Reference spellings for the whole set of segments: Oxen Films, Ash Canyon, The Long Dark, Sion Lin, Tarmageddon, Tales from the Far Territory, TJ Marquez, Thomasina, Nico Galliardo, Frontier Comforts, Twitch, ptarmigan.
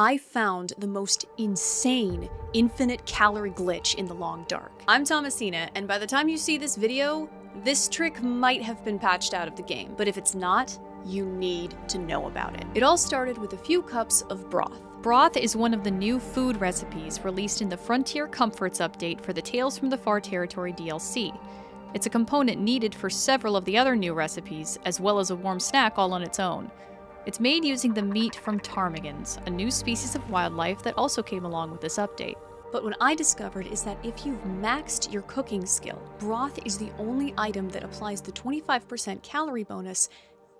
I found the most insane infinite calorie glitch in The Long Dark. I'm Thomasina, and by the time you see this video, this trick might have been patched out of the game, but if it's not, you need to know about it. It all started with a few cups of broth. Broth is one of the new food recipes released in the Frontier Comforts update for the Tales from the Far Territory DLC. It's a component needed for several of the other new recipes, as well as a warm snack all on its own. It's made using the meat from ptarmigans, a new species of wildlife that also came along with this update. But what I discovered is that if you've maxed your cooking skill, broth is the only item that applies the 25% calorie bonus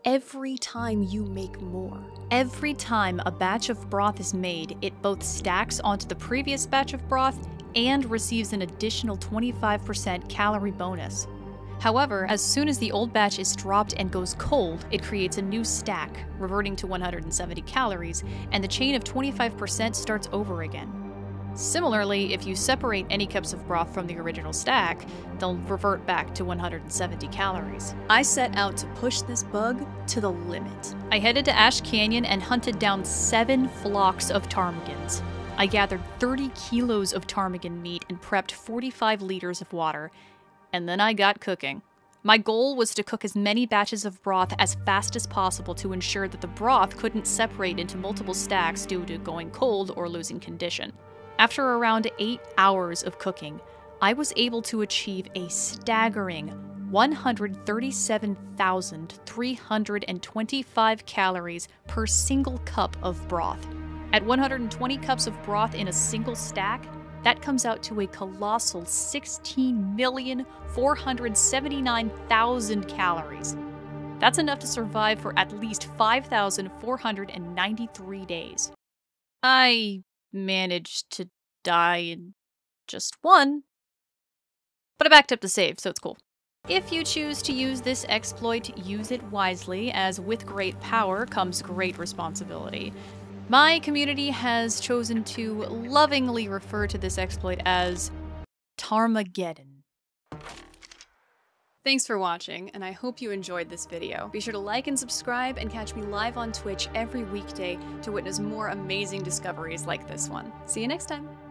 every time you make more. Every time a batch of broth is made, it both stacks onto the previous batch of broth and receives an additional 25% calorie bonus. However, as soon as the old batch is dropped and goes cold, it creates a new stack, reverting to 170 calories, and the chain of 25% starts over again. Similarly, if you separate any cups of broth from the original stack, they'll revert back to 170 calories. I set out to push this bug to the limit. I headed to Ash Canyon and hunted down 7 flocks of ptarmigans. I gathered 30 kilos of ptarmigan meat and prepped 45 liters of water, and then I got cooking. My goal was to cook as many batches of broth as fast as possible to ensure that the broth couldn't separate into multiple stacks due to going cold or losing condition. After around 8 hours of cooking, I was able to achieve a staggering 137,325 calories per single cup of broth. At 120 cups of broth in a single stack, that comes out to a colossal 16,479,000 calories. That's enough to survive for at least 5,493 days. I managed to die in just one, but I backed up to save, so it's cool. If you choose to use this exploit, use it wisely, as with great power comes great responsibility. My community has chosen to lovingly refer to this exploit as Tarmageddon. Thanks for watching, and I hope you enjoyed this video. Be sure to like and subscribe, and catch me live on Twitch every weekday to witness more amazing discoveries like this one. See you next time!